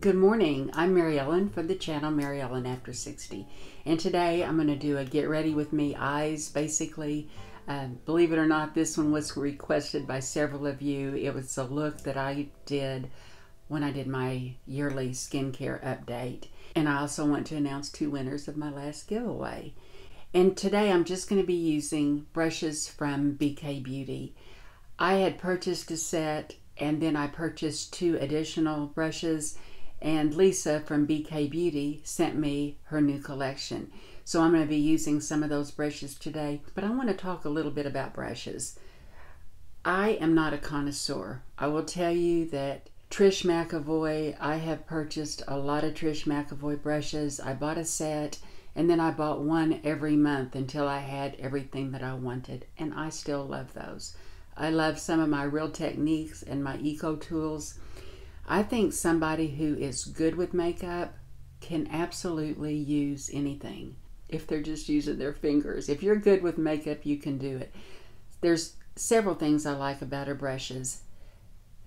Good morning, I'm Mary Ellen from the channel Mary Ellen After 60, and today I'm going to do a get ready with me eyes. Basically, believe it or not, this one was requested by several of you. It was a look that I did when I did my yearly skincare update, and I also want to announce two winners of my last giveaway. And today I'm just going to be using brushes from BK Beauty. I had purchased a set and then I purchased two additional brushes, and Lisa from BK Beauty sent me her new collection. So I'm going to be using some of those brushes today, but I want to talk a little bit about brushes. I am not a connoisseur. I will tell you that Trish McEvoy, I have purchased a lot of Trish McEvoy brushes. I bought a set and then I bought one every month until I had everything that I wanted, and I still love those. I love some of my Real Techniques and my Eco Tools. I think somebody who is good with makeup can absolutely use anything if they're just using their fingers. If you're good with makeup, you can do it. There's several things I like about her brushes.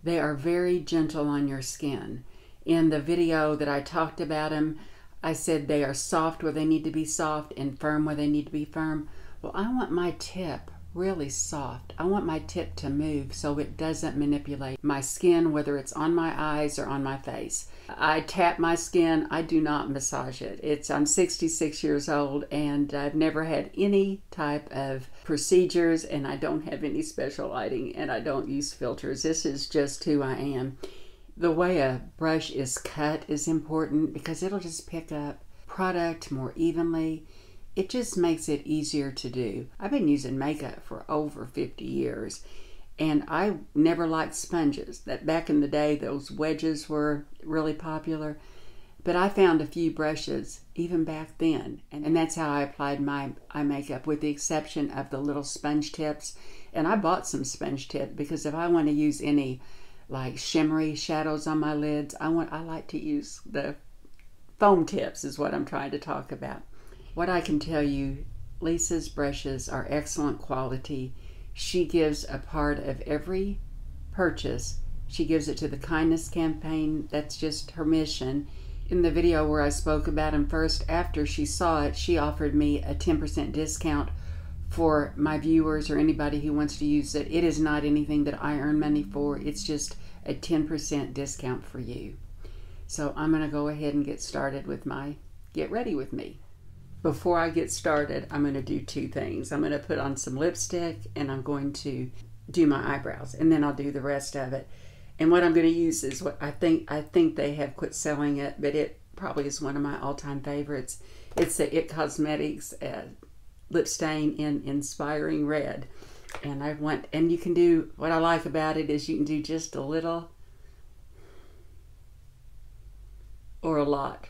They are very gentle on your skin. In the video that I talked about them, I said they are soft where they need to be soft and firm where they need to be firm. Well, I want my tip really soft. I want my tip to move so it doesn't manipulate my skin, whether it's on my eyes or on my face. I tap my skin. I do not massage it. I'm 66 years old and I've never had any type of procedures, and I don't have any special lighting, and I don't use filters. This is just who I am. The way a brush is cut is important because it'll just pick up product more evenly. It just makes it easier to do. I've been using makeup for over 50 years and I never liked sponges. That back in the day, those wedges were really popular, but I found a few brushes even back then, and that's how I applied my eye makeup, with the exception of the little sponge tips. And I bought some sponge tip because if I want to use any like shimmery shadows on my lids, I like to use the foam tips is what I'm trying to talk about. What I can tell you, Lisa's brushes are excellent quality. She gives a part of every purchase. She gives it to the Kindness Campaign. That's just her mission. In the video where I spoke about them first, after she saw it, she offered me a 10% discount for my viewers or anybody who wants to use it. It is not anything that I earn money for. It's just a 10% discount for you. So I'm going to go ahead and get started with my Get Ready With Me. Before I get started, I'm going to do two things. I'm going to put on some lipstick and I'm going to do my eyebrows, and then I'll do the rest of it. And what I'm going to use is what I think they have quit selling it, but it probably is one of my all-time favorites. It's the It Cosmetics Lip Stain in Inspiring Red. And you can do, what I like about it is you can do just a little or a lot.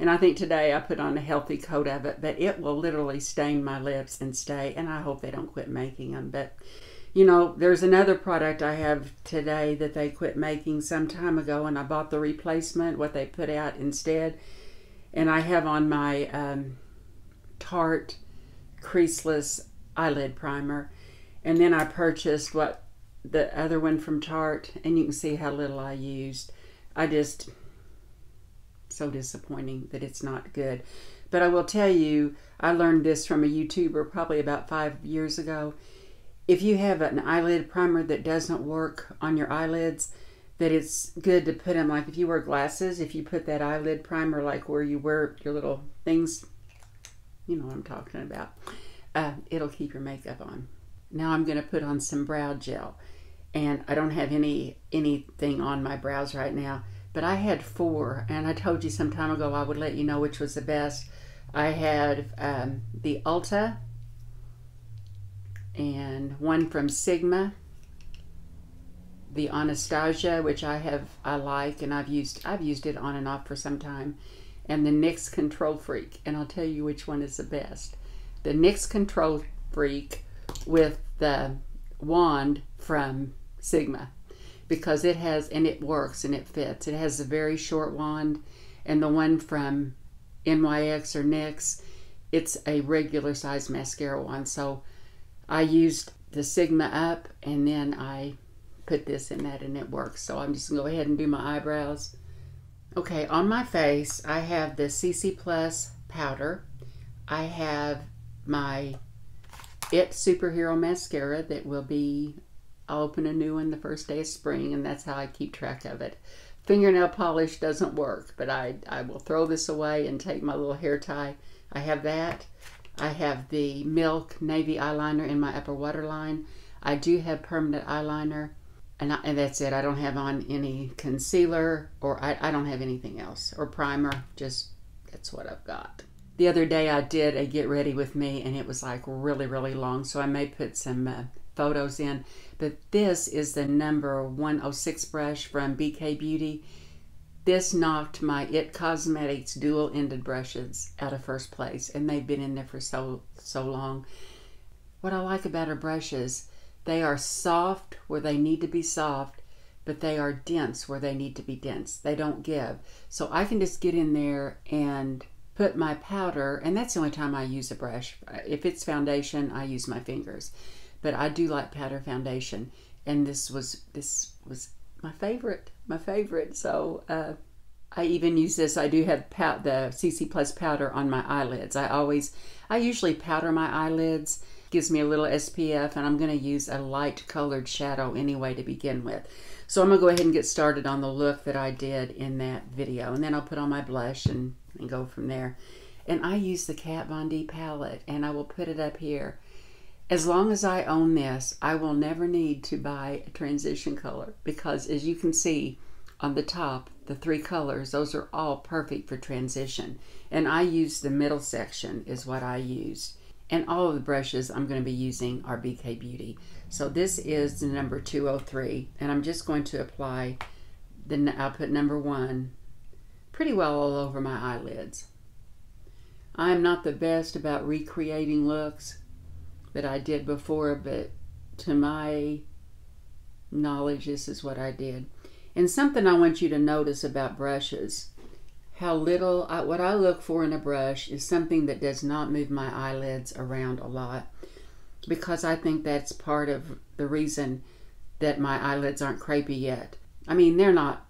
And I think today I put on a healthy coat of it, but it will literally stain my lips and stay, and I hope they don't quit making them. But, you know, there's another product I have today that they quit making some time ago, and I bought the replacement, what they put out instead. And I have on my Tarte Creaseless Eyelid Primer. And then I purchased the other one from Tarte, and you can see how little I used. So disappointing that it's not good. But I will tell you, I learned this from a YouTuber probably about 5 years ago. If you have an eyelid primer that doesn't work on your eyelids, that it's good to put them, like if you wear glasses, if you put that eyelid primer like where you wear your little things, you know what I'm talking about, it'll keep your makeup on. Now I'm going to put on some brow gel, and I don't have anything on my brows right now. But I had four, and I told you some time ago I would let you know which was the best. I had the Ulta, and one from Sigma, the Anastasia, which I like, and I've used it on and off for some time, and the NYX Control Freak. And I'll tell you which one is the best. The NYX Control Freak with the wand from Sigma, because it has, and it works and it fits. It has a very short wand, and the one from NYX or NYX, it's a regular size mascara wand. So I used the Sigma up and then I put this in that, and it works. So I'm just gonna go ahead and do my eyebrows. Okay, on my face, I have the CC Plus powder. I have my It Superhero Mascara that will be, I'll open a new one the first day of spring, and that's how I keep track of it. Fingernail polish doesn't work, but I will throw this away and take my little hair tie. I have that. I have the Milk Navy eyeliner in my upper waterline. I do have permanent eyeliner, and that's it. I don't have on any concealer, or I don't have anything else, or primer. Just, that's what I've got. The other day I did a get ready with me, and it was like really, really long, so I may put some photos in. But this is the number 106 brush from BK Beauty. This knocked my It Cosmetics dual-ended brushes out of first place, and they've been in there for so long. What I like about her brushes, they are soft where they need to be soft, but they are dense where they need to be dense. They don't give. So I can just get in there and put my powder, and that's the only time I use a brush. If it's foundation, I use my fingers. But I do like powder foundation, and this was my favorite. So I even use this. I do have the CC Plus powder on my eyelids. I usually powder my eyelids. Gives me a little SPF, and I'm going to use a light colored shadow anyway to begin with. So I'm going to go ahead and get started on the look that I did in that video, and then I'll put on my blush and go from there. And I use the Kat Von D palette, and I will put it up here. As long as I own this, I will never need to buy a transition color, because as you can see on the top, the three colors, those are all perfect for transition. And I use the middle section is what I used. And all of the brushes I'm going to be using are BK Beauty. So this is the number 203, and I'm just going to apply, I'll put number 1 pretty well all over my eyelids. I'm not the best about recreating looks that I did before, but to my knowledge, this is what I did. And something I want you to notice about brushes, how little, what I look for in a brush is something that does not move my eyelids around a lot, because I think that's part of the reason that my eyelids aren't crepey yet. I mean, they're not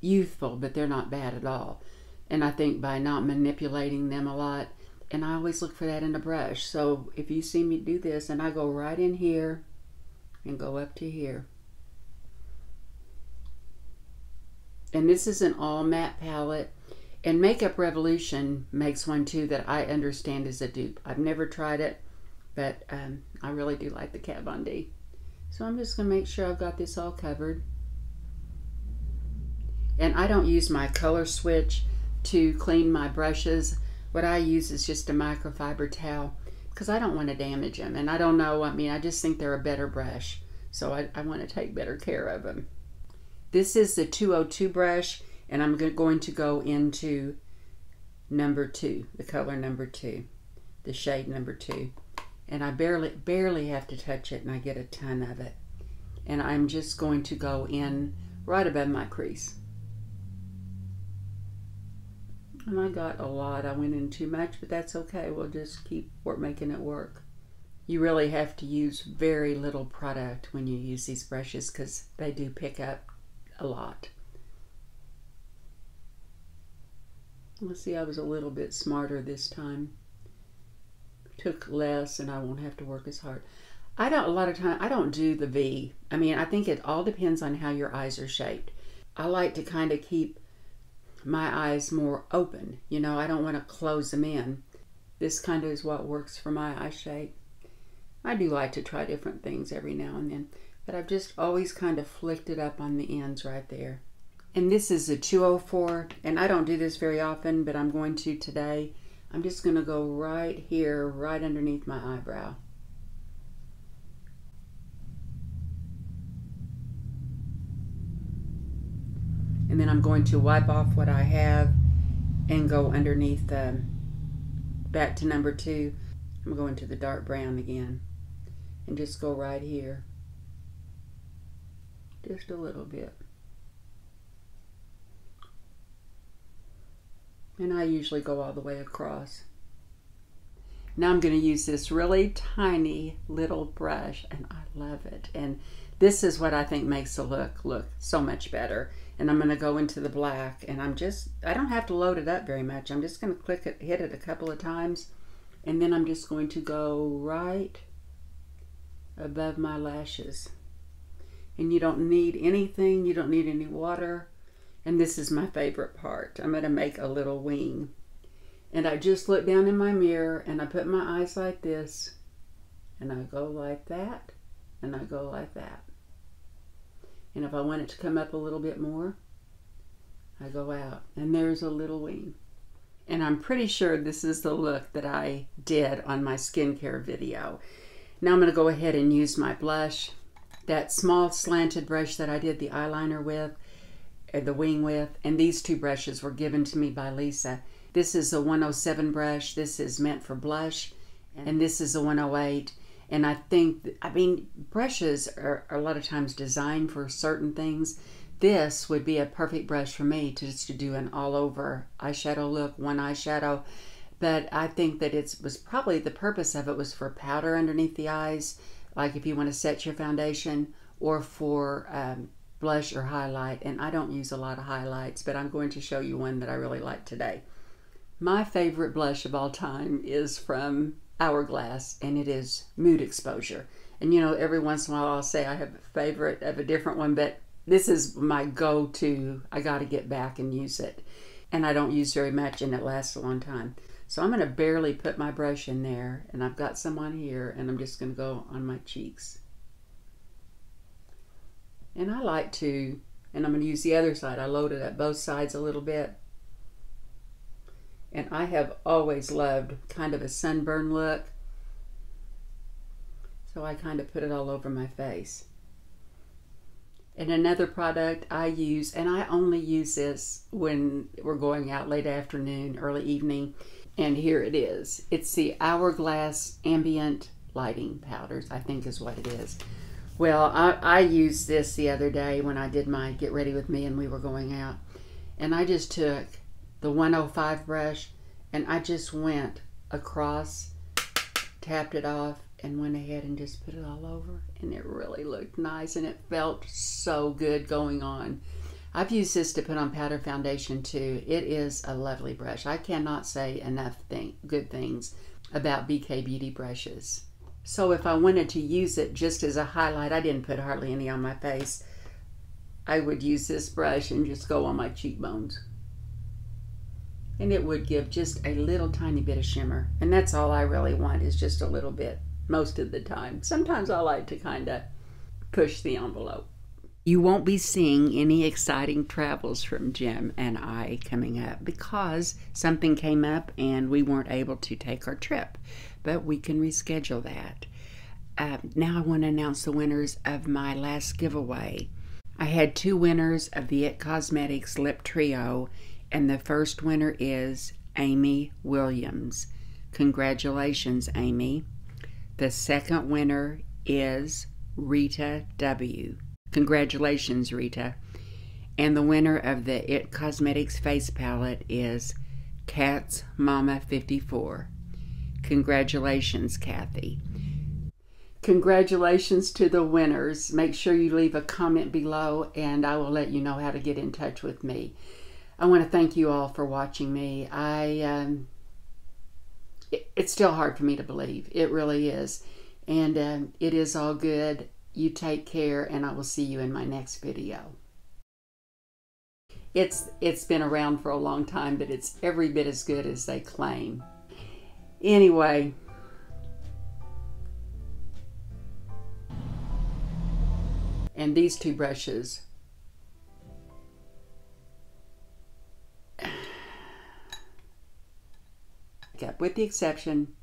youthful, but they're not bad at all. And I think by not manipulating them a lot, and I always look for that in a brush. So if you see me do this, and I go right in here and go up to here. And this is an all matte palette. And Makeup Revolution makes one too that I understand is a dupe. I've never tried it, but I really do like the Kat Von D. So I'm just going to make sure I've got this all covered. And I don't use my color switch to clean my brushes. What I use is just a microfiber towel, because I don't want to damage them. And I don't know, I mean, I just think they're a better brush. So I want to take better care of them. This is the 202 brush, and I'm going to go into number 2, the color number 2, the shade number 2. And I barely have to touch it, and I get a ton of it. And I'm just going to go in right above my crease. And I got a lot. I went in too much, but that's okay. We'll just keep making it work. You really have to use very little product when you use these brushes, because they do pick up a lot. Let's see, I was a little bit smarter this time. Took less, and I won't have to work as hard. A lot of time, I don't do the V. I mean, I think it all depends on how your eyes are shaped. I like to kind of keep my eyes more open. You know, I don't want to close them in. This kind of is what works for my eye shape. I do like to try different things every now and then, but I've just always kind of flicked it up on the ends right there. And this is a 204, and I don't do this very often, but I'm going to today. I'm just going to go right here, right underneath my eyebrow. And then I'm going to wipe off what I have and go underneath, back to number 2. I'm going to the dark brown again and just go right here. Just a little bit. And I usually go all the way across. Now I'm going to use this really tiny little brush, and I love it. And This is what I think makes the look look so much better. And I'm going to go into the black, and I'm just, I don't have to load it up very much. I'm just going to click it, hit it a couple of times, and then I'm just going to go right above my lashes. And you don't need anything, you don't need any water. And this is my favorite part. I'm going to make a little wing. And I just look down in my mirror, and I put my eyes like this, and I go like that, and I go like that. And if I want it to come up a little bit more, I go out, and there's a little wing. And I'm pretty sure this is the look that I did on my skincare video. Now I'm going to go ahead and use my blush. That small slanted brush that I did the eyeliner with, the wing with, and these two brushes were given to me by Lisa. This is a 107 brush. This is meant for blush, and this is a 108. And I think, I mean, brushes are a lot of times designed for certain things. This would be a perfect brush for me to just to do an all-over eyeshadow look, one eyeshadow. But I think that it was probably, the purpose of it was for powder underneath the eyes, like if you want to set your foundation, or for blush or highlight. And I don't use a lot of highlights, but I'm going to show you one that I really like today. My favorite blush of all time is from Hourglass, and it is Mood Exposure. And you know, every once in a while I'll say I have a favorite of a different one, but this is my go-to. I got to get back and use it, and I don't use very much, and it lasts a long time. So I'm going to barely put my brush in there, and I've got some on here, and I'm just going to go on my cheeks. And I like to, and I'm going to use the other side. I loaded up both sides a little bit. And I have always loved kind of a sunburn look, so I kind of put it all over my face. And another product I use, and I only use this when we're going out late afternoon, early evening, and here it is. It's the Hourglass Ambient Lighting Powders, I think is what it is. Well, I used this the other day when I did my Get Ready With Me and we were going out, and I just took the 105 brush, and I just went across, tapped it off, and went ahead and just put it all over, and it really looked nice, and it felt so good going on. I've used this to put on powder foundation too. It is a lovely brush. I cannot say enough good things about BK Beauty brushes. So if I wanted to use it just as a highlight, I didn't put hardly any on my face, I would use this brush and just go on my cheekbones. And it would give just a little tiny bit of shimmer. And that's all I really want, is just a little bit most of the time. Sometimes I like to kind of push the envelope. You won't be seeing any exciting travels from Jim and I coming up, because something came up and we weren't able to take our trip, but we can reschedule that. Now I want to announce the winners of my last giveaway. I had two winners of the It Cosmetics Lip Trio, and the first winner is Amy Williams. Congratulations, Amy. The second winner is Rita W. Congratulations, Rita. And the winner of the It Cosmetics Face Palette is Katzmama54. Congratulations, Kathy. Congratulations to the winners. Make sure you leave a comment below, and I will let you know how to get in touch with me. I want to thank you all for watching me. It's still hard for me to believe. It really is. And it is all good. You take care, and I will see you in my next video. It's been around for a long time, but it's every bit as good as they claim. Anyway. And these two brushes. With the exception